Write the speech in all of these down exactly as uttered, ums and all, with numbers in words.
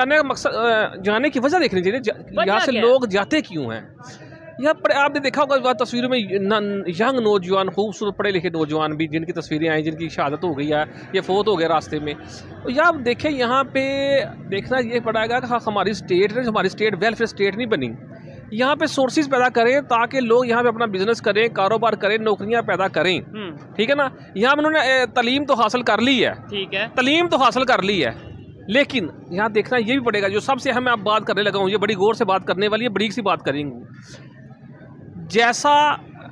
जाने का मकसद, जाने की वजह देखनी चाहिए यहाँ से लोग जाते क्यों हैं। यहाँ पर आपने देखा होगा तस्वीरों में यंग नौजवान, खूबसूरत पढ़े लिखे नौजवान भी, जिनकी तस्वीरें आई, जिनकी शहादत हो गई है या फौत हो गया रास्ते में। तो या आप देखें, यहाँ पे देखना ये पड़ेगा कि हमारी स्टेट ने, हमारी स्टेट वेलफेयर स्टेट नहीं बनी। यहाँ पे सोर्सेज पैदा करें ताकि लोग यहाँ पे अपना बिजनेस करें, कारोबार करें, नौकरियाँ पैदा करें, ठीक है ना। यहाँ उन्होंने तालीम तो हासिल कर ली है, ठीक है, तालीम तो हासिल कर ली है, लेकिन यहाँ देखना ये भी पड़ेगा, जो सबसे हमें आप बात करने लगा हूँ, ये बड़ी गौर से बात करने वाली है, बरीक सी बात करेंगे। जैसा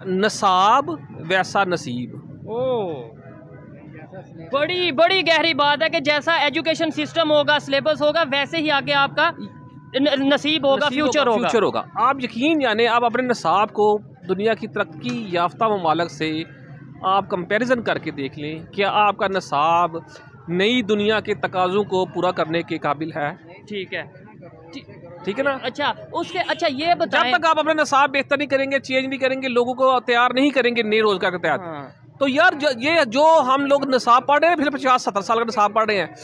नसाब वैसा नसीब। ओ बड़ी बड़ी गहरी बात है कि जैसा एजुकेशन सिस्टम होगा, सिलेबस होगा, वैसे ही आगे आपका नसीब होगा, फ्यूचर होगा, फ्यूचर होगा। आप यकीन जाने, आप अपने नसाब को दुनिया की तरक्की याफ्ता ममालिक से आप कंपैरिजन करके देख लें, क्या आपका नसाब नई दुनिया के तकाज़ों को पूरा करने के काबिल है, ठीक है, ठीक है ना। अच्छा उसके, अच्छा ये बताएं, जब तक आप अपने नसाब बेहतर नहीं करेंगे, चेंज नहीं करेंगे, लोगों को तैयार नहीं करेंगे नए रोजगार के तैयार, हाँ। तो यार जो, ये जो हम लोग नसाब पढ़ रहे हैं, फिर पचास सत्तर साल का नसाब पढ़ रहे हैं,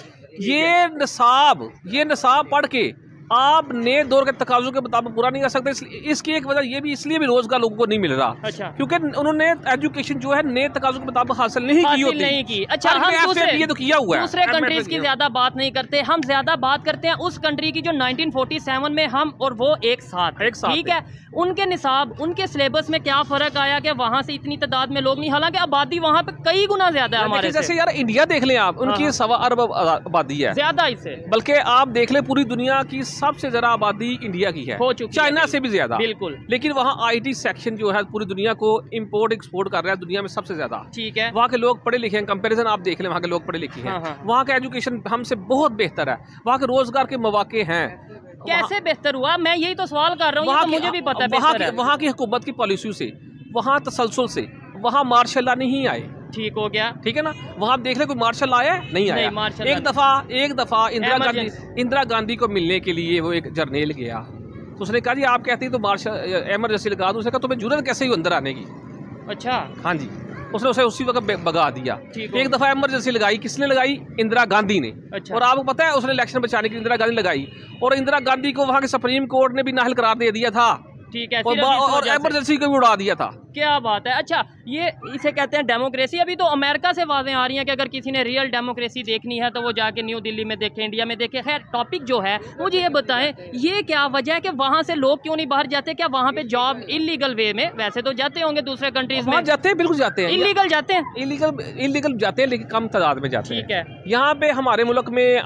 ये नसाब ये नसाब पढ़ के आप नए दौर के तकाजों के मुताबिक पूरा नहीं कर सकते। इसकी एक वजह ये भी, इसलिए भी रोजगार लोगों को नहीं मिल रहा, अच्छा, क्योंकि उन्होंने एजुकेशन जो है नए तकाजों के मुताबिक हासिल नहीं की होती, नहीं की। अच्छा हम दूसरे, तो किया हुआ है, दूसरे कंट्रीज की ज्यादा बात नहीं करते, हम ज्यादा बात करते हैं उस कंट्री की जो नाइनटीन फोर्टी सेवन में हम और वो एक साथ, ठीक है, उनके निसाब, उनके सिलेबस में क्या फर्क आया कि वहाँ से इतनी तादाद में लोग नहीं, हालांकि आबादी वहाँ पे कई गुना ज्यादा है हमारे। जैसे यार इंडिया देख लें आप, उनकी सवा अरब आबादी है, ज्यादा इससे, बल्कि आप देख लें पूरी दुनिया की सबसे ज्यादा आबादी इंडिया की है, हो चुकी, चाइना से भी ज्यादा, बिल्कुल, लेकिन वहाँ आईटी सेक्शन जो है पूरी दुनिया को इंपोर्ट एक्सपोर्ट कर रहा है, दुनिया में सबसे ज्यादा, ठीक है। वहाँ के लोग पढ़े लिखे हैं, कंपैरिजन आप देख लें, वहाँ के लोग पढ़े लिखे हैं, हाँ। वहाँ का एजुकेशन हमसे बहुत बेहतर है, वहाँ के रोजगार के मौके हैं, कैसे बेहतर हुआ, मैं यही तो सवाल कर रहा हूँ, मुझे भी पता है। वहाँ की हुकूमत की पॉलिसियों से, वहाँ तसलसल से, वहाँ मार्शल लॉ नहीं आए, ठीक हो गया, ठीक है ना। वहाँ आप देख रहे कोई मार्शल आया नहीं आया, नहीं, एक दफा एक दफा इंदिरा गांधी इंदिरा गांधी को मिलने के लिए वो एक जर्नेल गया, तो उसने कहा जी आप कहती तो मार्शल एमरजेंसी लगा दो, उसने कहा तुम्हें जरूरत कैसे हुई अंदर आने की, अच्छा, हाँ जी, उसने उसे उसी वक्त भगा दिया। एक दफा इमरजेंसी लगाई, किसने लगाई, इंदिरा गांधी ने, अच्छा। और आपको पता है उसने इलेक्शन बचाने के लिए इंदिरा गांधी लगाई, और इंदिरा गांधी को वहाँ के सुप्रीम कोर्ट ने भी नाहल करार दे दिया था, ठीक है, और इमरजेंसी को भी उड़ा दिया था, क्या बात है। अच्छा ये इसे कहते हैं डेमोक्रेसी। अभी तो अमेरिका से वाजें आ रही हैं कि अगर किसी ने रियल डेमोक्रेसी देखनी है तो वो जाके न्यू दिल्ली में देखे, इंडिया में देखे। खैर टॉपिक जो है, मुझे ये बताएं ये क्या वजह है कि वहाँ से लोग क्यों नहीं बाहर जाते, क्या वहाँ पे जॉब इलीगल वे में, वैसे तो जाते होंगे दूसरे कंट्रीज में, जाते हैं, बिल्कुल जाते हैं, इलीगल जाते हैं, इलीगल इलीगल जाते हैं, लेकिन कम तादाद में जाते हैं, ठीक है। यहाँ पे हमारे मुल्क में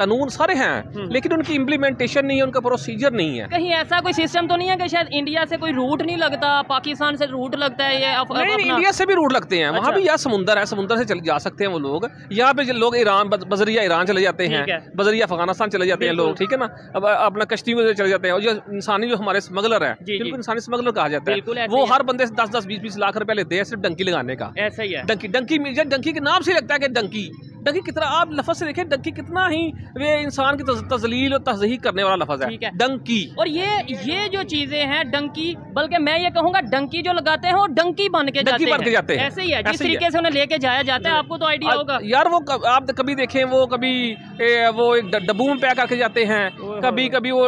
कानून सारे हैं, लेकिन उनकी इम्प्लीमेंटेशन नहीं है, उनका प्रोसीजर नहीं है। कहीं ऐसा कोई सिस्टम तो नहीं है कि शायद इंडिया से कोई रूट नहीं लगता, पाकिस्तान से रूट लगता है, या नहीं, इंडिया से भी रूट लगते हैं, अच्छा। वहाँ भी यार समुंदर है, समुंदर से चले जा सकते हैं वो लोग। यहाँ पे लोग ईरान, बजरिया ईरान चले जाते हैं, बजरिया अफगानिस्तान चले जाते हैं लोग, ठीक है ना। अब अपना कश्ती में चले जाते हैं। और जो इंसानी जो हमारे स्मगलर है, बिल्कुल इंसानी स्मगलर कहा जाता है, वो हर बंदे से दस दस बीस बीस लाख रुपया लेते हैं सिर्फ डंकी लगाने का। ऐसा ही है, डंकी डंकी डंकी के नाम से लगता है कि डंकी डंकी कितना, आप लफ्ज से देखें डंकी कितना ही वे इंसान की तजलील और तजहीर करने वाला लफ्ज है डंकी। और ये ये जो चीजें हैं डंकी, बल्कि मैं ये कहूँगा डंकी जो लगाते हैं वो डंकी बन के जाते हैं, जाते हैं। ऐसे ही है, जिस तरीके से उन्हें लेके जाया जाता है, आपको तो आइडिया होगा यार। वो आप कभी देखें, वो कभी वो एक डब्बू में पैक करके जाते हैं, कभी कभी वो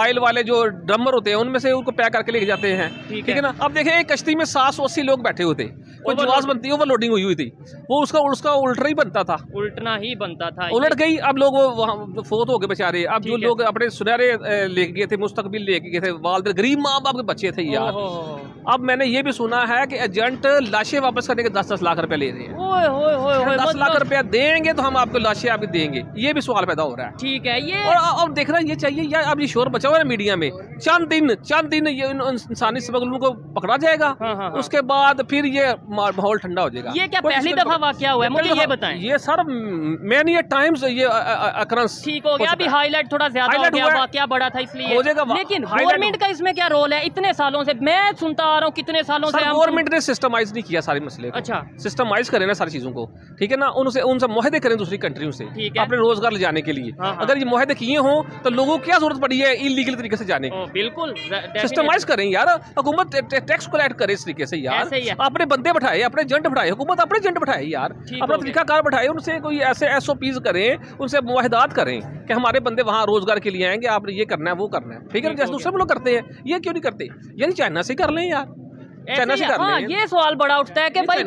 ऑयल वाले जो ड्रमर होते हैं उनमें से उनको पैक करके लेके जाते हैं, ठीक है ना। आप देखें एक कश्ती में सात सौ अस्सी लोग बैठे होते, कोई जहाज बनती है, ओवरलोडिंग हुई हुई थी, वो उसका उसका उल्टा ही बनता था, उल्टना ही बनता था, उलट गई। अब लोग वो फोत हो गए बेचारे। अब जो लोग अपने सुनहरे लेके गए थे, मुस्तकबिल लेके गए थे, वालद गरीब माँ बाप के बच्चे थे यार। अब मैंने ये भी सुना है कि एजेंट लाशें वापस करने के दस दस लाख रुपए ले रहे हैं। ओए होए होए, दस लाख रुपया देंगे तो हम आपको लाशें आपकी देंगे, ये भी सवाल पैदा हो रहा है, ठीक है। ये और, और देखना ये चाहिए यार, अब ये शोर बचा हुआ है मीडिया में, चंद दिन चंद दिन ये इंसानी स्मगलरों को पकड़ा जाएगा, हाँ हाँ। उसके बाद फिर ये माहौल ठंडा हो जाएगा। ये क्या पहली दफा वाकया हुआ है, मुझे ये बताएं। ये सर मैनी ये टाइम्स ये अकरंस ठीक हो गया, अभी हाईलाइट थोड़ा ज्यादा हो गया, वाकया बड़ा था इसलिए हो जाएगा। लेकिन गवर्नमेंट का इसमें क्या रोल है? इतने सालों से मैं सुनता कितने सालों से गवर्नमेंट ने सिस्टमाइज नहीं किया सारे मसले को। अच्छा, सिस्टमाइज करें ना सारी चीजों को, ठीक है ना। उनसे उनसे मुहदे करें दूसरी कंट्रियों से अपने रोजगार ले जाने के लिए। हाँ हाँ। अगर ये मुहदे किए हों तो लोगों को क्या जरूरत पड़ी है इलीगल तरीके से जाने की? बिल्कुल सिस्टमाइज करें यार, हुकूमत टैक्स कलेक्ट करे इस तरीके से यार, अपने बंदे बैठाए, अपने एजेंट बैठाए, हुकूमत अपने एजेंट बैठाए यार, अपना तरीकाकार बैठाए, उनसे कोई ऐसे एस ओ पीज करें, उनसे मुआहदात करें कि हमारे बंदे वहाँ रोजगार के लिए आएंगे, आपने ये करना है वो करना है, ठीक है, जैसे दूसरे लोग करते हैं, ये क्यों नहीं करते? यानी चाइना से कर लें यार, चाइना से कर लें। ये सवाल बड़ा उठता है कि भाई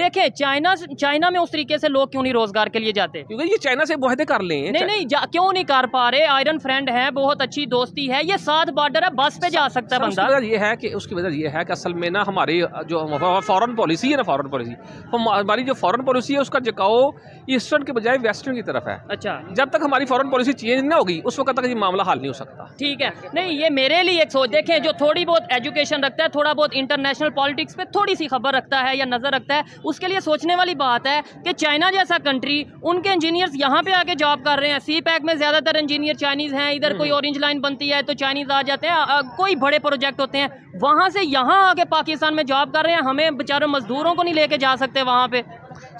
देखें चाइना चाइना में उस तरीके से लोग क्यों नहीं रोजगार के लिए जाते, क्योंकि ये चाइना से मुआहदे कर लें। नहीं नहीं क्यों नहीं कर पा रहे? आयरन फ्रेंड है, बहुत अच्छी दोस्ती है, ये साथ बॉर्डर है, बस पे जा सकता है बंदा। वजह ये है कि उसकी वजह ये है कि असल में ना हमारी जो फॉरेन पॉलिसी है ना, फॉरेन पॉलिसी हमारी जो फॉरेन पॉलिसी है उसका झुकाव ईस्टर्न के बजाय वेस्टर्न की तरफ है। अच्छा, जब तक हमारी फॉरेन पॉलिसी चेंज ना होगी उस वक्त तक ये मामला हल नहीं हो सकता। ठीक है, नहीं ये मेरे लिए एक सोच देखें जो थोड़ी बहुत एजुकेशन रखता है, थोड़ा बहुत इंटरनेशनल पॉलिटिक्स पे थोड़ी सी खबर रखता है या नजर रखता है, उसके लिए सोचने वाली बात है कि चाइना जैसा कंट्री, उनके इंजीनियर्स यहाँ पे आके जॉब कर रहे हैं। सी पैक में ज्यादातर इंजीनियर चाइनीज हैं, इधर कोई ऑरेंज लाइन बनती है तो चाइनीज आ जाते हैं, कोई बड़े प्रोजेक्ट होते हैं, वहां से यहाँ आके पाकिस्तान में जॉब कर रहे हैं। हमें बेचारों मजदूरों को नहीं लेके जा सकते वहां पे?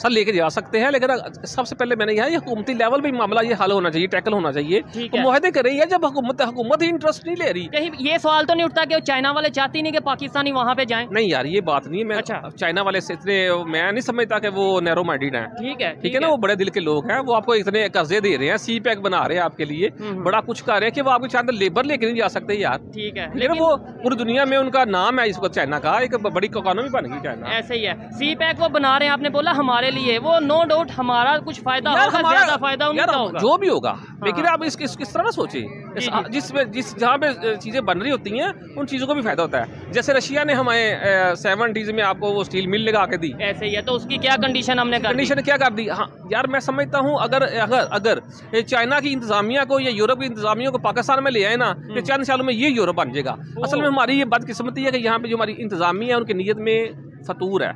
सर लेके जा सकते हैं, लेकिन सबसे पहले मैंने कहा हुकूमती लेवल पे मामला ये हल होना चाहिए, टैकल होना चाहिए, तो मुआहदे करें। जब हुकूमत हुकूमत ही इंटरेस्ट नहीं ले रही, कहीं ये सवाल तो नहीं उठता कि चाइना वाले चाहते नहीं कि पाकिस्तानी वहाँ पे जाएं? नहीं यार ये बात नहीं, मैं अच्छा। चाइना वाले से इतने मैं नहीं समझता कि वो नैरो माइंडेड है, ठीक है ठीक है ना, वो बड़े दिल के लोग हैं, वो आपको इतने कर्जे दे रहे हैं, सी पैक बना रहे हैं आपके लिए, बड़ा कुछ कर रहे हैं कि वो आपके चाइना लेबर लेके नहीं जा सकते यार, ठीक है, लेकिन वो पूरी दुनिया में उनका नाम है इस वक्त, चाइना का एक बड़ी इकोनॉमी बन गई चाइना। ऐसे ही है, सी पैक वो बना रहे हैं, आपने बोला हमारे लिए वो नो डाउट हमारा कुछ फायदा होगा, ज्यादा फायदा होगा जो भी होगा, लेकिन आप इस किस तरह सोचें, जिसमें जिस जहाँ पे चीजें बन रही होती हैं उन चीजों को भी फायदा होता है। जैसे रशिया ने हमें सेवेंटीज में आपको वो स्टील मिल लगा के दी, ऐसे ही है, तो उसकी क्या कंडीशन हमने कंडीशन क्या कर दी। हाँ यार मैं समझता हूँ अगर अगर अगर चाइना की इंतजामिया को या यूरोप की इंतजामिया को पाकिस्तान में ले आए ना तो चंद सालों में ये यूरोप बन जाएगा। असल में हमारी ये बदकिस्मती है कि यहाँ पे जो हमारी इंतजामिया है उनकी नीयत में फतूर है,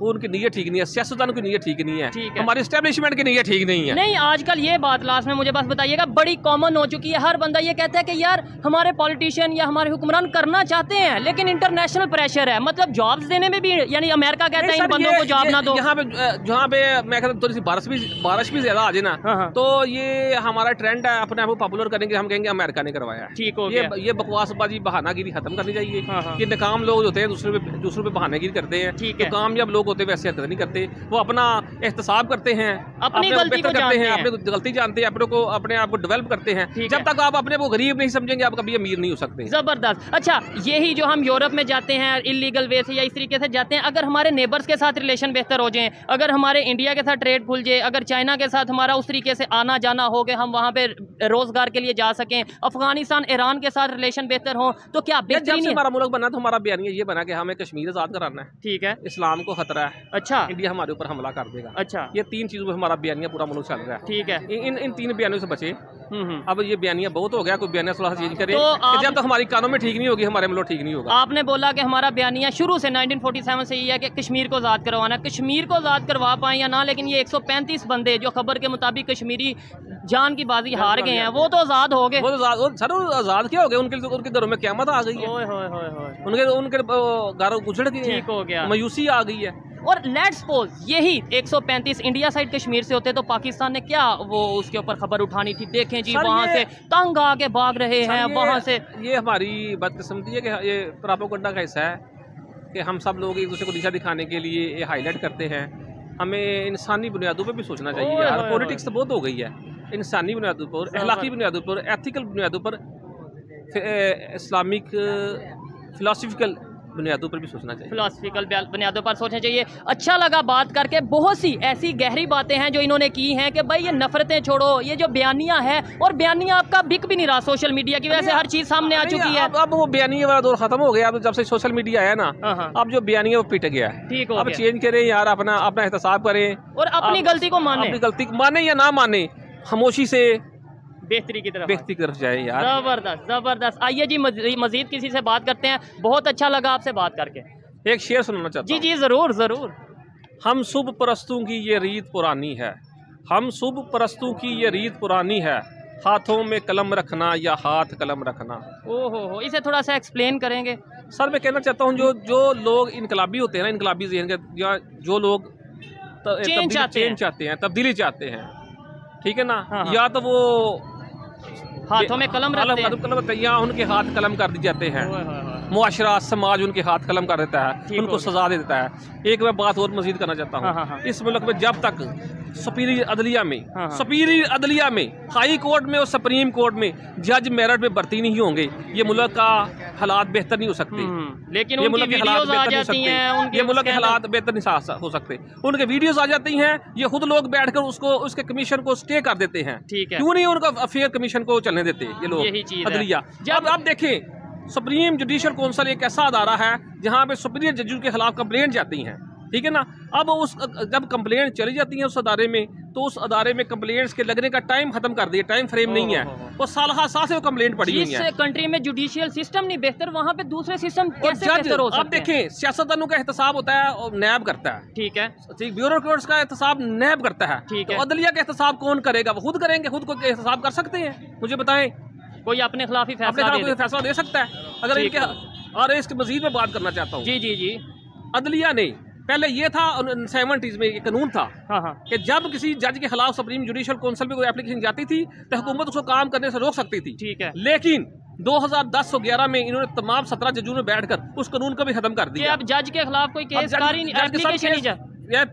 वो उनकी नीयत ठीक नहीं है, सियासतदानों की नीयत ठीक नहीं है, है। हमारे एस्टेब्लिशमेंट की नीयत ठीक नहीं है। नहीं आजकल ये बात लास्ट में मुझे बस बताइएगा बड़ी कॉमन हो चुकी है, हर बंदा ये कहता है कि यार हमारे पॉलिटिशियन या हमारे हुक्मरान करना चाहते हैं लेकिन इंटरनेशनल प्रेशर है, मतलब जॉब्स देने में भी, यानी अमेरिका कहता है इन बंदों को जॉब ना दो। यहाँ पे जहाँ पे मैं कहता हूँ थोड़ी सी बारिश भी बारिश भी ज्यादा आ जाए ना तो ये हमारा ट्रेंड है अपने आप को पॉपुलर करने के, हम कहेंगे अमेरिका ने करवाया, ठीक हो गया। ये बकवासबाजी बहानागिरी खत्म करनी चाहिए, ये नाकाम लोग होते हैं दूसरे पे दूसरों पे बहानागिरी करते हैं, कामयाब लोग होते वैसे हरकत नहीं करते, वो अपना एहतसाब करते हैं, अपनी गलती को जानते हैं, अपने गलती जानते हैं, अपने को अपने आप को डेवलप करते हैं। जब तक आप अपने को गरीब नहीं समझेंगे आप कभी अमीर नहीं हो सकते। जबरदस्त। अच्छा यही जो हम यूरोप में जाते हैं इलीगल वे से या इस तरीके से जाते हैं, अगर हमारे नेबर्स के साथ रिलेशन बेहतर हो जाए, अगर हमारे इंडिया के साथ ट्रेड खुल जाए, अगर चाइना के साथ हमारा उस तरीके से आना जाना हो गया, हम वहाँ पे रोजगार के लिए जा सकें, अफगानिस्तान ईरान के साथ रिलेशन बेहतर हो तो क्या हमारा मुल्क बना। तो हमारा बयान ये बना कि हमें कश्मीर आजाद कराना है, ठीक है, इस्लाम को खतरा है, अच्छा, इंडिया हमारे ऊपर हमला कर देगा, अच्छा, ये तीन चीजों पे हमारा बयानिया पूरा मुल्क चल रहा है, ठीक है, इन इन तीन बयानों से बचे। अब ये बयानिया बहुत हो गया, कोई बयानिया थोड़ा सा चेंज करे तो जब तक हमारी कानून में ठीक नहीं होगी हमारे मुल्क ठीक नहीं होगा। आपने बोला कि हमारा बयानिया शुरू से नाइनटीन फोर्टी सेवन से ये है कि कश्मीर को आज़ाद करवाना, कश्मीर को आज़ाद करवा पाए या ना, लेकिन ये एक सौ पैंतीस बंदे जो खबर के मुताबिक कश्मीरी जान की बाजी हार गए हैं वो तो आज़ाद हो गए, आज़ाद क्या हो गए, उनके उनके घरों में क़यामत आ गई है, उनके उनके घर उजड़ गए, ठीक हो गया, मायूसी आ गई है। और लेट्स सपोज यही एक सौ पैंतीस इंडिया साइड कश्मीर से होते तो पाकिस्तान ने क्या वो उसके ऊपर खबर उठानी थी, देखें जी वहाँ से तंग आके भाग रहे हैं वहाँ से। ये हमारी बदकिस्मती है कि ये प्रोपेगेंडा का हिस्सा है कि हम सब लोग एक दूसरे को दिशा दिखाने के लिए ये हाईलाइट करते हैं। हमें इंसानी बुनियादों पे भी सोचना चाहिए यार, पॉलिटिक्स तो बहुत हो गई है, इंसानी बुनियादों पर, अखलाकी बुनियादों पर, एथिकल बुनियादों पर, इस्लामिक फिलासफिकल बुनियादों पर भी सोचना चाहिए, फिलॉसफिकल बुनियादों पर सोचना चाहिए। अच्छा लगा बात करके, बहुत सी ऐसी गहरी बातें हैं जो इन्होंने की हैं कि भाई ये नफरतें छोड़ो, ये जो बयानिया है, और बयानिया आपका बिक भी नहीं रहा सोशल मीडिया की वजह से, हर चीज़ सामने आ चुकी है। अब वो बयानिया वाला दौर खत्म हो गया, अब जब से सोशल मीडिया आया ना अब जो बयानिया वो पिट गया, ठीक है, अब चेंज करें यार, अपना अपना एहतसाब करें और अपनी गलती को माने, अपनी गलती माने या ना माने खामोशी से बेहतरी की तरफ बेहतरी की तरफ जाए यार। जबरदस्त जबरदस्त। आइए जी मजीद किसी से बात करते हैं, बहुत अच्छा लगा आपसे बात करके। एक शेर सुनाना चाहता हूँ। जी जी जरूर जरूर। हम सुब परस्तों की ये रीत पुरानी है, हम सुब परस्तों की ये रीत पुरानी है, हाथों में कलम रखना या हाथ कलम रखना। ओहो हो, इसे थोड़ा सा एक्सप्लेन करेंगे। सर मैं कहना चाहता हूँ जो जो लोग इनकलाबी होते हैं ना, इनकलाबी जहन के, या जो लोग चेंज चाहते हैं, तब्दीली चाहते हैं, ठीक है ना, या तो वो हाथों में कलम रखते हैं, मतलब कईयां उनके हाथ कलम कर दिए जाते हैं, मुआशरा समाज उनके हाथ कलम कर देता है, उनको सजा दे देता है। एक मैं बात और मजीद करना चाहता हूँ, हाँ, हाँ। इस मुल्क में जब तक सुपीरियर अदलिया में हाँ, हाँ। सुपीरियर अदलिया में, हाई कोर्ट में और सुप्रीम कोर्ट में जज मेरिट में भर्ती नहीं होंगे, ये मुल्क का हालात बेहतर नहीं हो सकते। लेकिन ये मुल्क के हालात बेहतर नहीं हो सकते, ये मुल्क के हालात बेहतर नहीं हो सकते। उनके वीडियोज आ जाती हैं, ये खुद लोग बैठकर उसको उसके कमीशन को स्टे कर देते हैं। क्यों नहीं उनका अफेयर कमीशन को चलने देते ये लोग अदलिया? जब आप देखें सुप्रीम जुडिशियल काउंसिल एक ऐसा अदारा है जहाँ पे सुप्रीम जजों के खिलाफ कंप्लेंट जाती हैं, ठीक है ना। अब उस जब कंप्लेंट चली जाती हैं उस अदारे में, तो उस अदारे में कंप्लेंट्स के लगने का टाइम खत्म कर दिया, टाइम फ्रेम नहीं है, वो साल हा साल से वो कंप्लेंट पड़ी हुई है। कंट्री में जुडिशियल सिस्टम नहीं बेहतर, वहाँ पे दूसरे सिस्टम कैसे बेहतर हो सकते हैं? आप देखें सियासतदानों का एहतसाब होता है और नैब करता है, ठीक है, ठीक, ब्यूरोक्रेट्स का एहतसाब नैब करता है, ठीक है, अदलिया का एहतसाब कौन करेगा? वो खुद करेंगे, खुद को एहतसाब कर सकते हैं? मुझे बताएं, कोई अपने खिलाफ ही फैसला अपने दे, फैसला दे सकता है? अगर इनके, और इसके मजीद में बात करना चाहता हूँ, जी जी जी अदलिया ने पहले ये था सेवेंटीज़ में ये कानून था, हाँ हाँ। कि जब किसी जज के खिलाफ सुप्रीम जुडिशियल काउंसिल में कोई एप्लीकेशन जाती थी तो हुकूमत उसको काम करने से रोक सकती थी, ठीक है। लेकिन दो हज़ार दस और ग्यारह में इन्होंने तमाम सत्रह जजों ने बैठकर उस कानून को भी खत्म कर दिया। अब जज के खिलाफ कोई केस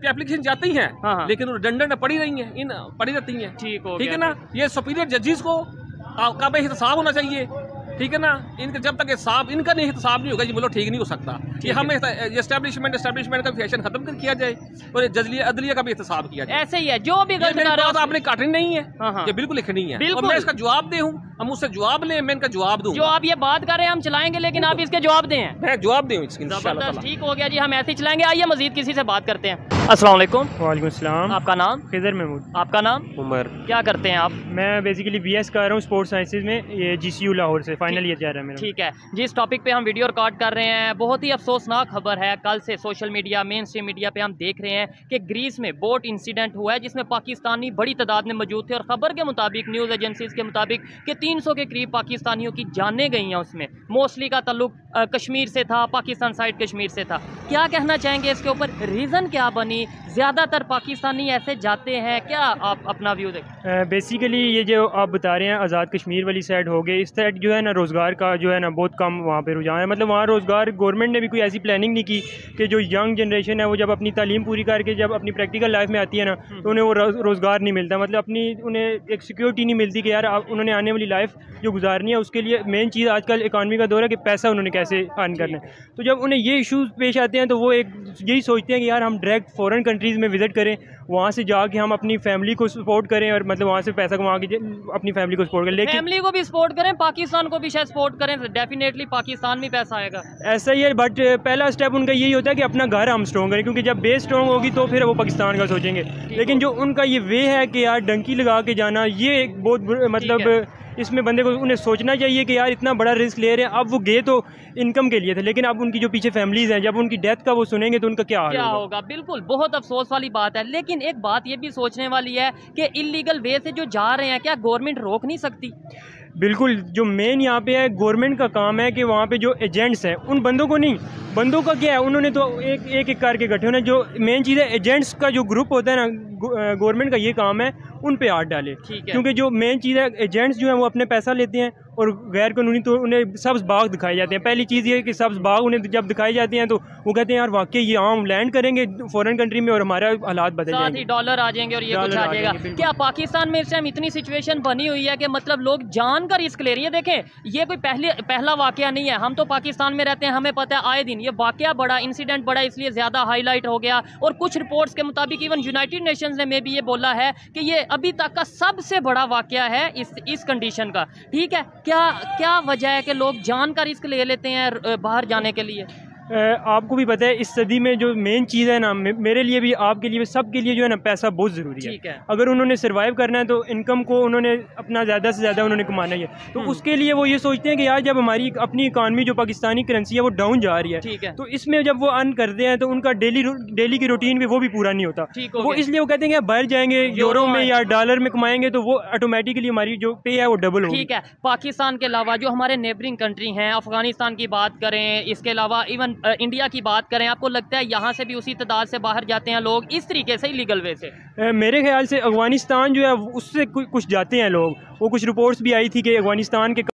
एप्लीकेशन जाती है, लेकिन रिडंडेंट पड़ी रही है, इन पड़ी रहती है, ठीक है ना। ये सुपीरियर जजेस को का भी हिसाब होना चाहिए, ठीक है ना। इनके जब तक हिसाब इनका नहीं हिसाब नहीं होगा, ये बोलो ठीक नहीं हो सकता। ये हम एस्टैब्लिशमेंट एस्टैब्लिशमेंट का फैशन खत्म किया जाए और जजलिया अदलिया का भी हिसाब किया जाए। ऐसे ही है जो भी गलत आपने काटनी नहीं है, हाँ हाँ। ये बिल्कुल लिखनी है और मैं इसका जवाब दे हूँ, हम उससे जवाब लें, मैं इनका जवाब दूँ। जो आप ये बात कर रहे हैं हम चलाएंगे, लेकिन आप इसके जवाब दें, मैं जवाब दूँ। ठीक हो गया जी, हम ऐसे ही चलाएंगे। आइए मजीद किसी से बात करते हैं। अस्सलाम वालेकुम। वालेकुम अस्सलाम। आपका नाम? खिजर महमूद। आपका नाम? उमर। क्या करते हैं आप? मैं बेसिकली बीएस कर रहा हूँ स्पोर्ट्स साइंसेज में, ये जीसीयू लाहौर से फाइनल ईयर जा रहा है मेरा। ठीक है। जिस टॉपिक पे हम वीडियो रिकॉर्ड कर रहे हैं, बहुत ही अफसोसनाक खबर है। कल से social media, main stream media पे हम देख रहे हैं कि ग्रीस में बोट इंसिडेंट हुआ है जिसमें पाकिस्तानी बड़ी तादाद में मौजूद थे और खबर के मुताबिक, न्यूज़ एजेंसीज के मुताबिक कि तीन सौ के करीब पाकिस्तानियों की जानें गई हैं। उसमें मोस्टली का ताल्लुक कश्मीर से था, पाकिस्तान साइड कश्मीर से था। क्या कहना चाहेंगे इसके ऊपर? रीज़न क्या बनी? ज्यादातर पाकिस्तानी ऐसे जाते हैं क्या? आप अपना व्यू दें। बेसिकली ये जो आप बता रहे हैं आज़ाद कश्मीर वाली साइड हो गई, इस साइड जो है ना रोज़गार का जो है ना बहुत कम वहाँ पे रुझान है। मतलब वहाँ रोज़गार गवर्नमेंट ने भी कोई ऐसी प्लानिंग नहीं की कि जो यंग जनरेशन है वो जब अपनी तालीम पूरी करके जब अपनी प्रैक्टिकल लाइफ में आती है ना तो उन्हें वो रोज़गार नहीं मिलता। मतलब अपनी उन्हें एक सिक्योरिटी नहीं मिलती कि यार उन्होंने आने वाली लाइफ जो गुजारनी है उसके लिए मेन चीज़ आजकल इकॉनमी का दौर है कि पैसा उन्होंने कैसे अर्न करना है। तो जब उन्हें ये इशूज़ पेश आते हैं तो वो एक यही सोचते हैं कि यार हम डायरेक्ट फॉरेन कंट्रीज़ में विज़िट करें, वहाँ से जाके हम अपनी फैमिली को सपोर्ट करें और मतलब वहाँ से पैसा कमा के अपनी फैमिली को सपोर्ट करें। लेकिन फैमिली को भी सपोर्ट करें, पाकिस्तान को भी शायद सपोर्ट करें, डेफिनेटली पाकिस्तान में पैसा आएगा। ऐसा ही है, बट पहला स्टेप उनका यही होता है कि अपना घर हम स्ट्रॉन्ग करें, क्योंकि जब बेस स्ट्रॉन्ग होगी तो फिर वो पाकिस्तान का सोचेंगे। लेकिन जो उनका ये वे है कि यार डंकी लगा के जाना, ये एक बहुत मतलब इसमें बंदे को उन्हें सोचना चाहिए कि यार इतना बड़ा रिस्क ले रहे हैं। अब वो गए तो इनकम के लिए थे, लेकिन अब उनकी जो पीछे फैमिलीज़ हैं जब उनकी डेथ का वो सुनेंगे तो उनका क्या क्या होगा? बिल्कुल बहुत अफसोस वाली बात है। लेकिन एक बात ये भी सोचने वाली है कि इलीगल वे से जो जा रहे हैं क्या गवर्नमेंट रोक नहीं सकती? बिल्कुल, जो मेन यहाँ पे है गवर्नमेंट का काम है कि वहाँ पे जो एजेंट्स हैं उन बंदों को नहीं, बंदों का क्या है उन्होंने तो एक एक, एक करके इकट्ठे होना। जो मेन चीज़ है एजेंट्स का जो ग्रुप होता है ना गवर्नमेंट का ये काम है उन पे हाथ डाले, क्योंकि जो मेन चीज़ है एजेंट्स जो हैं वो अपने पैसा लेते हैं और गैर कानूनी तो उन्हें सब्ज़ बाग दिखाए जाते हैं। पहली चीज़ ये है कि सब्ज़ बाग उन्हें जब दिखाए जाते हैं तो वो कहते हैं यार वाकई ये हम लैंड करेंगे फॉरेन कंट्री में और हमारा हालात बदल जाएंगे, डॉलर आ जाएंगे और ये कुछ आ जाएगा। क्या पाकिस्तान में इस टाइम इतनी सिचुएशन बनी हुई है कि मतलब लोग जान का रिस्क ले रही है? देखें ये कोई पहले पहला वाकया नहीं है, हम तो पाकिस्तान में रहते हैं, हमें पता है आए दिन ये वाकया बड़ा इंसिडेंट बड़ा इसलिए ज़्यादा हाईलाइट हो गया। और कुछ रिपोर्ट्स के मुताबिक इवन यूनाइटेड नेशंस ने में भी ये बोला है कि ये अभी तक का सबसे बड़ा वाकया है इस इस कंडीशन का, ठीक है। क्या क्या वजह है कि लोग जान का रिस्क ले लेते हैं बाहर जाने के लिए? आपको भी पता है इस सदी में जो मेन चीज़ है ना, मेरे लिए भी आपके लिए भी सबके लिए जो है ना पैसा बहुत ज़रूरी है।, है अगर उन्होंने सर्वाइव करना है तो इनकम को उन्होंने अपना ज़्यादा से ज़्यादा उन्होंने कमाना है। तो उसके लिए वो ये सोचते हैं कि यार जब हमारी अपनी इकानमी जो पाकिस्तानी करेंसी है वो डाउन जा रही है, है। तो इसमें जब वो अर्न करते हैं तो उनका डेली डेली की रूटीन भी वो भी पूरा नहीं होता, वो इसलिए वो कहते हैं बाहर जाएंगे यूरो में या डॉलर में कमाएंगे तो वो ऑटोमेटिकली हमारी जो पे है वो डबल होगी। ठीक है, पाकिस्तान के अलावा जो हमारे नेबरिंग कंट्री हैं, अफगानिस्तान की बात करें, इसके अलावा इवन इंडिया की बात करें, आपको लगता है यहाँ से भी उसी तादाद से बाहर जाते हैं लोग इस तरीके से इलीगल वे से? मेरे ख्याल से अफगानिस्तान जो है उससे कुछ जाते हैं लोग। वो कुछ रिपोर्ट्स भी आई थी कि अफगानिस्तान के